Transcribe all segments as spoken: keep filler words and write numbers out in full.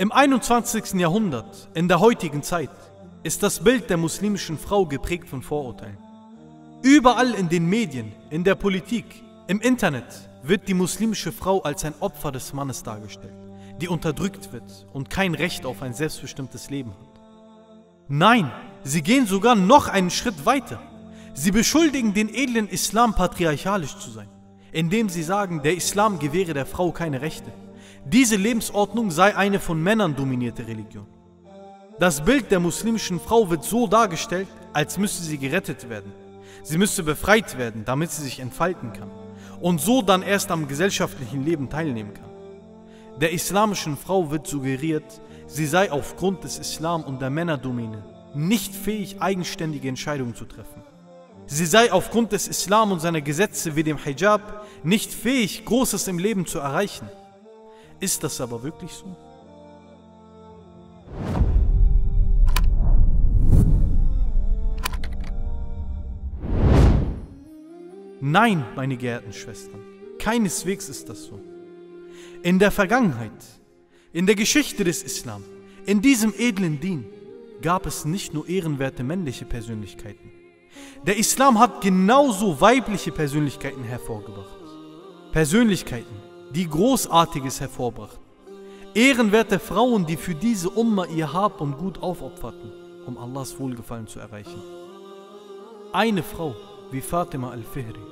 Im einundzwanzigsten Jahrhundert, in der heutigen Zeit, ist das Bild der muslimischen Frau geprägt von Vorurteilen. Überall in den Medien, in der Politik, im Internet wird die muslimische Frau als ein Opfer des Mannes dargestellt, die unterdrückt wird und kein Recht auf ein selbstbestimmtes Leben hat. Nein, sie gehen sogar noch einen Schritt weiter. Sie beschuldigen den edlen Islam, patriarchalisch zu sein, indem sie sagen, der Islam gewähre der Frau keine Rechte. Diese Lebensordnung sei eine von Männern dominierte Religion. Das Bild der muslimischen Frau wird so dargestellt, als müsste sie gerettet werden. Sie müsste befreit werden, damit sie sich entfalten kann und so dann erst am gesellschaftlichen Leben teilnehmen kann. Der islamischen Frau wird suggeriert, sie sei aufgrund des Islam und der Männerdomäne nicht fähig, eigenständige Entscheidungen zu treffen. Sie sei aufgrund des Islam und seiner Gesetze wie dem Hijab nicht fähig, Großes im Leben zu erreichen. Ist das aber wirklich so? Nein, meine geehrten Schwestern, keineswegs ist das so. In der Vergangenheit, in der Geschichte des Islam, in diesem edlen Dien, gab es nicht nur ehrenwerte männliche Persönlichkeiten. Der Islam hat genauso weibliche Persönlichkeiten hervorgebracht. Persönlichkeiten, die Großartiges hervorbrachten. Ehrenwerte Frauen, die für diese Umma ihr Hab und Gut aufopferten, um Allahs Wohlgefallen zu erreichen. Eine Frau wie Fatima al-Fihri.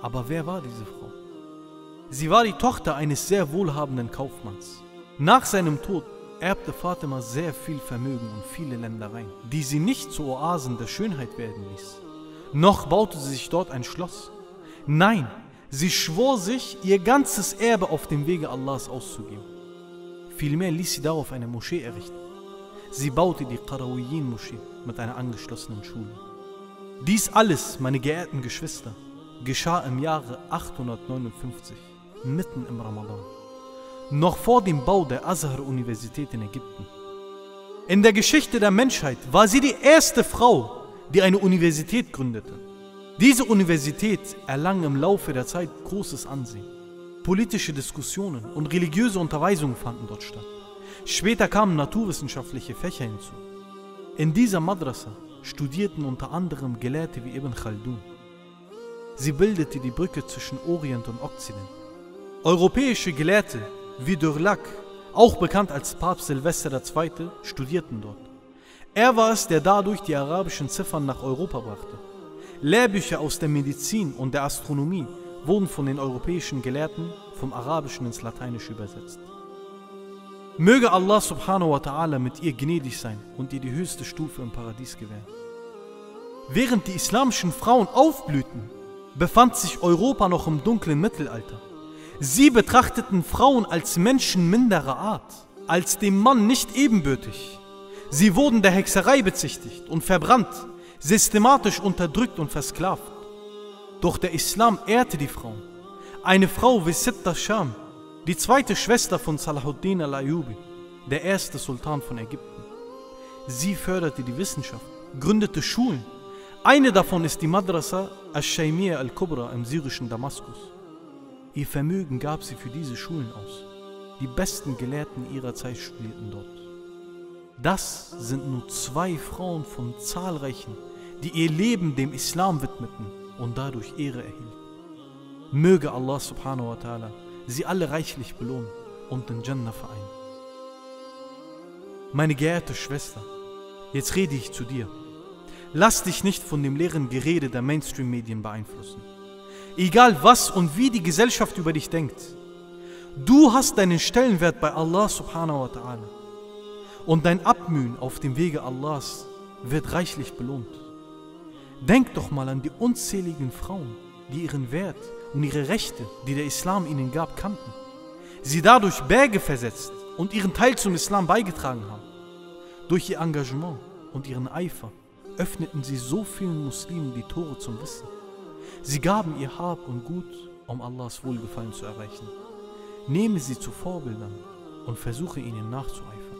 Aber wer war diese Frau? Sie war die Tochter eines sehr wohlhabenden Kaufmanns. Nach seinem Tod erbte Fatima sehr viel Vermögen und viele Ländereien, die sie nicht zu Oasen der Schönheit werden ließ. Noch baute sie sich dort ein Schloss. Nein, sie schwor sich, ihr ganzes Erbe auf dem Wege Allahs auszugeben. Vielmehr ließ sie darauf eine Moschee errichten. Sie baute die Qarawiyin-Moschee mit einer angeschlossenen Schule. Dies alles, meine geehrten Geschwister, geschah im Jahre achthundertneunundfünfzig, mitten im Ramadan, noch vor dem Bau der Azhar-Universität in Ägypten. In der Geschichte der Menschheit war sie die erste Frau, die eine Universität gründete. Diese Universität erlang im Laufe der Zeit großes Ansehen. Politische Diskussionen und religiöse Unterweisungen fanden dort statt. Später kamen naturwissenschaftliche Fächer hinzu. In dieser Madrasa studierten unter anderem Gelehrte wie Ibn Khaldun. Sie bildete die Brücke zwischen Orient und Okzident. Europäische Gelehrte wie Dürlak, auch bekannt als Papst Silvester der Zweite, studierten dort. Er war es, der dadurch die arabischen Ziffern nach Europa brachte. Lehrbücher aus der Medizin und der Astronomie wurden von den europäischen Gelehrten vom Arabischen ins Lateinische übersetzt. Möge Allah subhanahu wa ta'ala mit ihr gnädig sein und ihr die höchste Stufe im Paradies gewähren. Während die islamischen Frauen aufblühten, befand sich Europa noch im dunklen Mittelalter. Sie betrachteten Frauen als Menschen minderer Art, als dem Mann nicht ebenbürtig. Sie wurden der Hexerei bezichtigt und verbrannt, systematisch unterdrückt und versklavt. Doch der Islam ehrte die Frauen. Eine Frau wie Sitt al-Sham, die zweite Schwester von Salahuddin al-Ayubi, der erste Sultan von Ägypten. Sie förderte die Wissenschaft, gründete Schulen. Eine davon ist die Madrasa As-Shaymi'a al-Kubra im syrischen Damaskus. Ihr Vermögen gab sie für diese Schulen aus. Die besten Gelehrten ihrer Zeit studierten dort. Das sind nur zwei Frauen von zahlreichen, die ihr Leben dem Islam widmeten und dadurch Ehre erhielten. Möge Allah subhanahu wa ta'ala sie alle reichlich belohnen und in Jannah vereinen. Meine geehrte Schwester, jetzt rede ich zu dir. Lass dich nicht von dem leeren Gerede der Mainstream-Medien beeinflussen. Egal was und wie die Gesellschaft über dich denkt, du hast deinen Stellenwert bei Allah subhanahu wa ta'ala. Und dein Abmühen auf dem Wege Allahs wird reichlich belohnt. Denk doch mal an die unzähligen Frauen, die ihren Wert und ihre Rechte, die der Islam ihnen gab, kannten. Sie dadurch Berge versetzt und ihren Teil zum Islam beigetragen haben. Durch ihr Engagement und ihren Eifer öffneten sie so vielen Muslimen die Tore zum Wissen. Sie gaben ihr Hab und Gut, um Allahs Wohlgefallen zu erreichen. Nehme sie zu Vorbildern und versuche ihnen nachzueifern.